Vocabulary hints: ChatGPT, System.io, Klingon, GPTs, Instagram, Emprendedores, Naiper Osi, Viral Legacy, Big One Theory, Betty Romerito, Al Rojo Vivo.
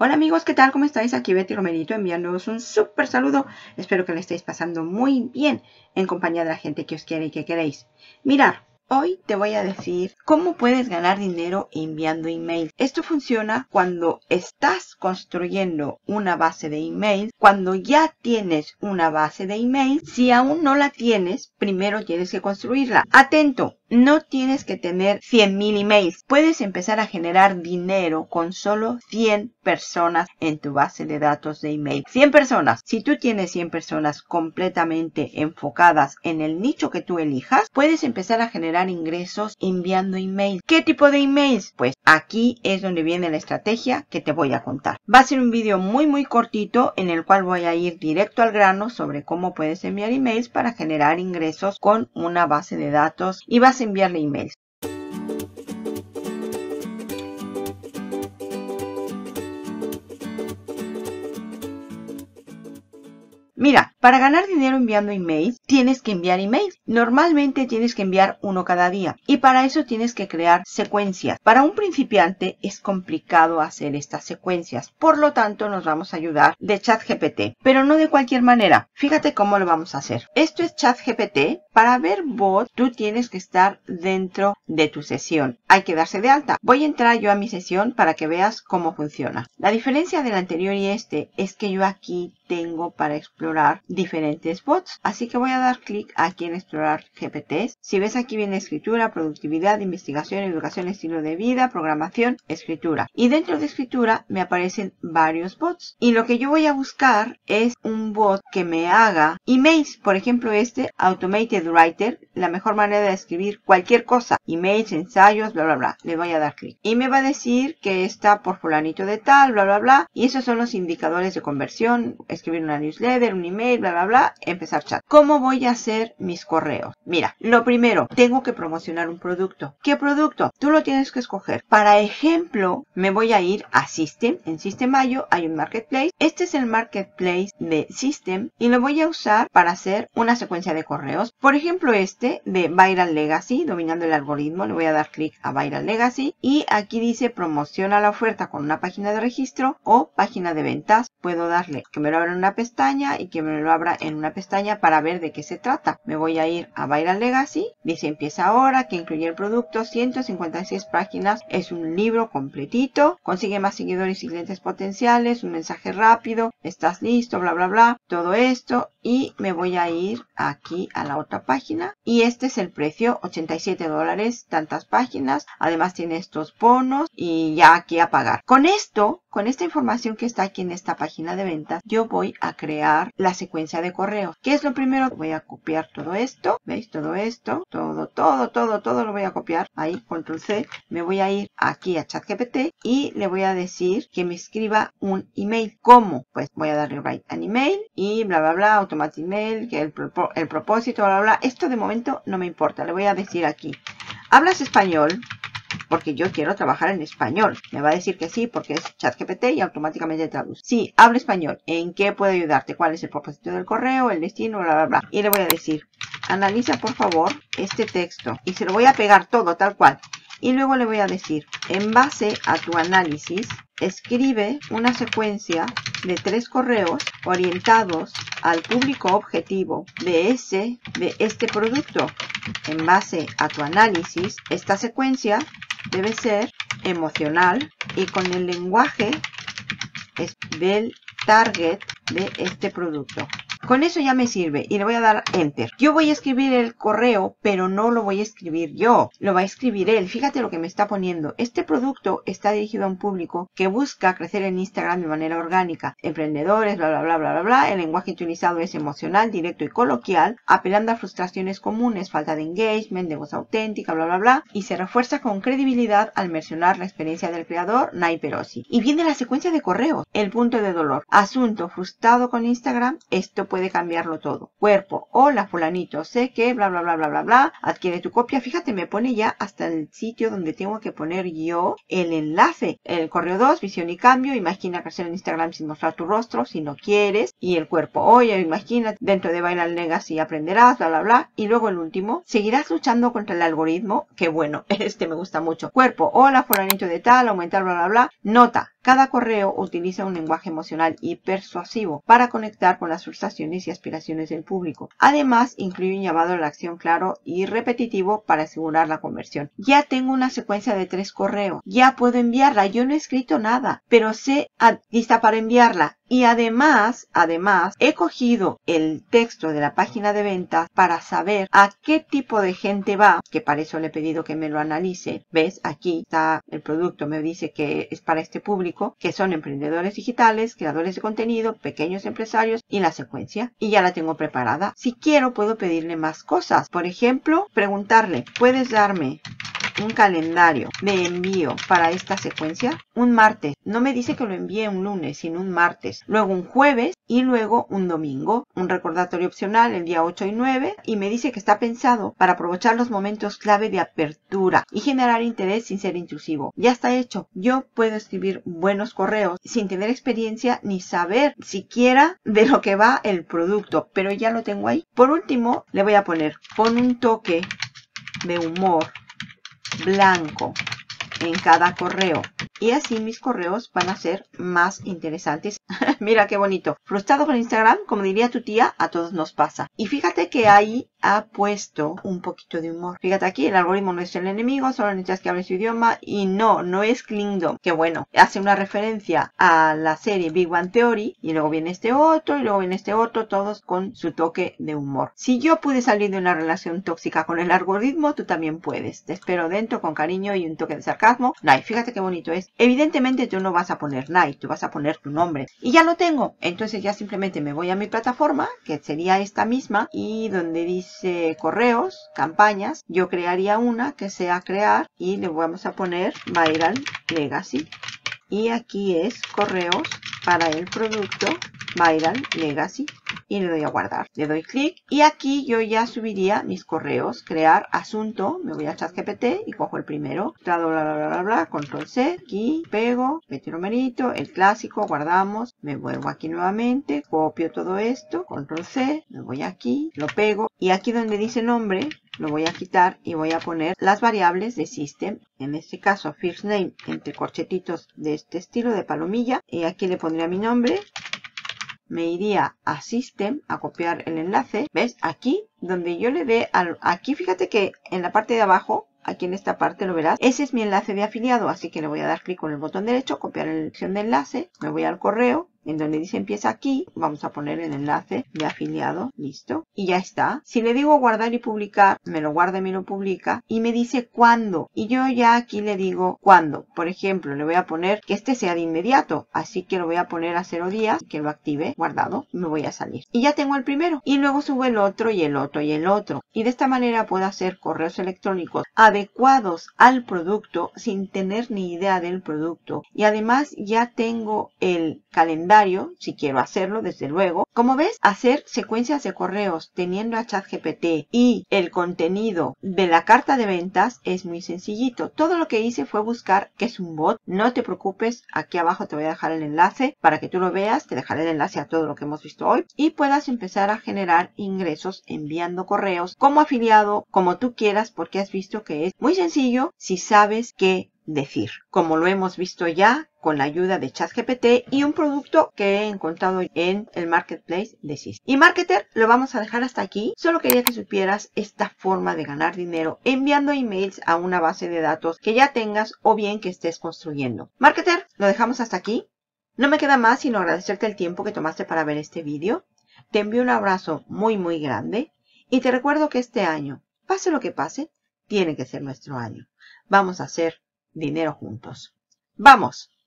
Hola amigos, ¿qué tal? ¿Cómo estáis? Aquí Betty Romerito enviándoos un súper saludo. Espero que le estéis pasando muy bien en compañía de la gente que os quiere y que queréis. Mirad, hoy te voy a decir cómo puedes ganar dinero enviando email. Esto funciona cuando estás construyendo una base de email. Cuando ya tienes una base de email, si aún no la tienes, primero tienes que construirla. Atento. No tienes que tener 100.000 emails. Puedes empezar a generar dinero con solo 100 personas en tu base de datos de email. 100 personas. Si tú tienes 100 personas completamente enfocadas en el nicho que tú elijas, puedes empezar a generar ingresos enviando emails. ¿Qué tipo de emails? Pues aquí es donde viene la estrategia que te voy a contar. Va a ser un vídeo muy cortito en el cual voy a ir directo al grano sobre cómo puedes enviar emails para generar ingresos con una base de datos y vas a enviarle emails. Mira, para ganar dinero enviando emails, tienes que enviar emails. Normalmente tienes que enviar uno cada día y para eso tienes que crear secuencias. Para un principiante es complicado hacer estas secuencias, por lo tanto nos vamos a ayudar de ChatGPT, pero no de cualquier manera. Fíjate cómo lo vamos a hacer. Esto es ChatGPT. Para ver bots, tú tienes que estar dentro de tu sesión. Hay que darse de alta. Voy a entrar yo a mi sesión para que veas cómo funciona. La diferencia del anterior y este es que yo aquí tengo para explorar diferentes bots. Así que voy a dar clic aquí en explorar GPTs. Si ves, aquí viene escritura, productividad, investigación, educación, estilo de vida, programación, escritura. Y dentro de escritura me aparecen varios bots. Y lo que yo voy a buscar es un bot que me haga emails. Por ejemplo, este Automated Writer, la mejor manera de escribir cualquier cosa. Emails, ensayos, bla, bla, bla. Le voy a dar clic. Y me va a decir que está por fulanito de tal, bla, bla, bla. Y esos son los indicadores de conversión. Escribir una newsletter, un email, bla, bla, bla, empezar chat. ¿Cómo voy a hacer mis correos? Mira, lo primero, tengo que promocionar un producto. ¿Qué producto? Tú lo tienes que escoger. Para ejemplo, me voy a ir a System. En System.io hay un marketplace. Este es el marketplace de System y lo voy a usar para hacer una secuencia de correos. Por ejemplo, este de Viral Legacy, dominando el algoritmo. Le voy a dar clic a Viral Legacy y aquí dice promociona la oferta con una página de registro o página de ventas. Puedo darle que me lo abra en una pestaña y que me lo abra en una pestaña para ver de qué se trata. Me voy a ir a Viral Legacy. Dice empieza ahora, que incluye el producto, 156 páginas. Es un libro completito. Consigue más seguidores y clientes potenciales. Un mensaje rápido. Estás listo, bla, bla, bla. Todo esto. Y me voy a ir aquí a la otra página. Y este es el precio, $87, tantas páginas. Además tiene estos bonos y ya aquí a pagar. Con esto, con esta información que está aquí en esta página de ventas, yo voy a crear la secuencia de correos. ¿Qué es lo primero? Voy a copiar todo esto. ¿Veis? Todo esto. Todo lo voy a copiar. Ahí, control C. Me voy a ir aquí a ChatGPT y le voy a decir que me escriba un email. ¿Cómo? Pues voy a darle write an email y bla, bla, bla. Automatic email, que el propósito, bla, bla, bla. Esto de momento no me importa. Le voy a decir aquí. ¿Hablas español? Porque yo quiero trabajar en español. Me va a decir que sí porque es ChatGPT y automáticamente traduce. Sí, hablo español. ¿En qué puedo ayudarte? ¿Cuál es el propósito del correo? ¿El destino? Bla, bla, bla. Y le voy a decir, analiza por favor este texto. Y se lo voy a pegar todo tal cual. Y luego le voy a decir, en base a tu análisis, escribe una secuencia de 3 correos orientados al público objetivo de este producto. En base a tu análisis, esta secuencia debe ser emocional y con el lenguaje del target de este producto. Con eso ya me sirve y le voy a dar Enter. Yo voy a escribir el correo, pero no lo voy a escribir yo. Lo va a escribir él. Fíjate lo que me está poniendo. Este producto está dirigido a un público que busca crecer en Instagram de manera orgánica. Emprendedores, bla, bla, bla, bla, bla, bla. El lenguaje utilizado es emocional, directo y coloquial, apelando a frustraciones comunes, falta de engagement, de voz auténtica, bla, bla, bla. Y se refuerza con credibilidad al mencionar la experiencia del creador, Naiper Osi. Y viene la secuencia de correos. El punto de dolor. Asunto, frustrado con Instagram. Esto puede cambiarlo todo. Cuerpo, hola fulanito, sé que bla, bla, bla, bla, bla, bla, adquiere tu copia. Fíjate, me pone ya hasta el sitio donde tengo que poner yo el enlace. El correo 2, visión y cambio, imagina crecer en Instagram sin mostrar tu rostro, si no quieres. Y el cuerpo, oye, imagina, dentro de Viral Legacy aprenderás, bla, bla, bla. Y luego el último, seguirás luchando contra el algoritmo, que bueno, este me gusta mucho. Cuerpo, hola fulanito de tal, aumentar, bla, bla, bla. Nota, Cada correo utiliza un lenguaje emocional y persuasivo para conectar con las frustraciones y aspiraciones del público. Además, incluye un llamado a la acción claro y repetitivo para asegurar la conversión. Ya tengo una secuencia de 3 correos. Ya puedo enviarla. Yo no he escrito nada, pero sé lista para enviarla. Y además, he cogido el texto de la página de ventas para saber a qué tipo de gente va, que para eso le he pedido que me lo analice. ¿Ves? Aquí está el producto, me dice que es para este público, que son emprendedores digitales, creadores de contenido, pequeños empresarios y la secuencia. Y ya la tengo preparada. Si quiero, puedo pedirle más cosas. Por ejemplo, preguntarle, ¿puedes darme un calendario de envío para esta secuencia? Un martes. No me dice que lo envíe un lunes, sino un martes. Luego un jueves y luego un domingo. Un recordatorio opcional el día 8 y 9. Y me dice que está pensado para aprovechar los momentos clave de apertura y generar interés sin ser intrusivo. Ya está hecho. Yo puedo escribir buenos correos sin tener experiencia ni saber siquiera de lo que va el producto. Pero ya lo tengo ahí. Por último, le voy a poner, pon un toque de humor blanco en cada correo. Y así mis correos van a ser más interesantes. Mira qué bonito. Frustrado con Instagram, como diría tu tía, a todos nos pasa. Y fíjate que ahí ha puesto un poquito de humor. Fíjate aquí, el algoritmo no es el enemigo, solo necesitas que hable su idioma. Y no es Klingon. Que bueno, hace una referencia a la serie Big One Theory. Y luego viene este otro, y luego viene este otro. Todos con su toque de humor. Si yo pude salir de una relación tóxica con el algoritmo, tú también puedes. Te espero dentro con cariño y un toque de sarcasmo. Nai, fíjate qué bonito es. Evidentemente tú no vas a poner Nai, tú vas a poner tu nombre. Y ya lo tengo. Entonces ya simplemente me voy a mi plataforma, que sería esta misma. Y donde dice correos, campañas, yo crearía una que sea crear. Y le vamos a poner Viral Legacy. Y aquí es correos para el producto Viral Legacy. Y le doy a guardar. Le doy clic. Y aquí yo ya subiría mis correos. Crear asunto. Me voy a ChatGPT y cojo el primero. Control C. Aquí pego. Betty Romerito. El clásico. Guardamos. Me vuelvo aquí nuevamente. Copio todo esto. Control C. Me voy aquí. Lo pego. Y aquí donde dice nombre, lo voy a quitar y voy a poner las variables de System. En este caso, first name entre corchetitos de este estilo de palomilla. Y aquí le pondría mi nombre. Me iría a System a copiar el enlace. ¿Ves? Aquí, donde yo le dé al... Aquí, fíjate que en la parte de abajo, aquí en esta parte lo verás. Ese es mi enlace de afiliado, así que le voy a dar clic con el botón derecho, copiar la elección de enlace. Me voy al correo, en donde dice empieza aquí. Vamos a poner el enlace de afiliado. Listo. Y ya está. Si le digo guardar y publicar, me lo guarda y me lo publica. Y me dice cuándo. Y yo ya aquí le digo cuándo. Por ejemplo, le voy a poner que este sea de inmediato. Así que lo voy a poner a 0 días. Que lo active. Guardado. Me voy a salir. Y ya tengo el primero. Y luego subo el otro y el otro y el otro. Y de esta manera puedo hacer correos electrónicos adecuados al producto sin tener ni idea del producto. Y además ya tengo el calendario, si quiero hacerlo, desde luego. Como ves, hacer secuencias de correos teniendo a ChatGPT y el contenido de la carta de ventas es muy sencillito. Todo lo que hice fue buscar qué es un bot. No te preocupes, aquí abajo te voy a dejar el enlace para que tú lo veas. Te dejaré el enlace a todo lo que hemos visto hoy y puedas empezar a generar ingresos enviando correos como afiliado, como tú quieras, porque has visto que es muy sencillo si sabes qué decir, como lo hemos visto ya con la ayuda de ChatGPT y un producto que he encontrado en el marketplace de System. Y Marketer, lo vamos a dejar hasta aquí. Solo quería que supieras esta forma de ganar dinero enviando emails a una base de datos que ya tengas o bien que estés construyendo. Marketer, lo dejamos hasta aquí. No me queda más sino agradecerte el tiempo que tomaste para ver este vídeo. Te envío un abrazo muy grande y te recuerdo que este año, pase lo que pase, tiene que ser nuestro año. Vamos a hacer dinero juntos. ¡Vamos!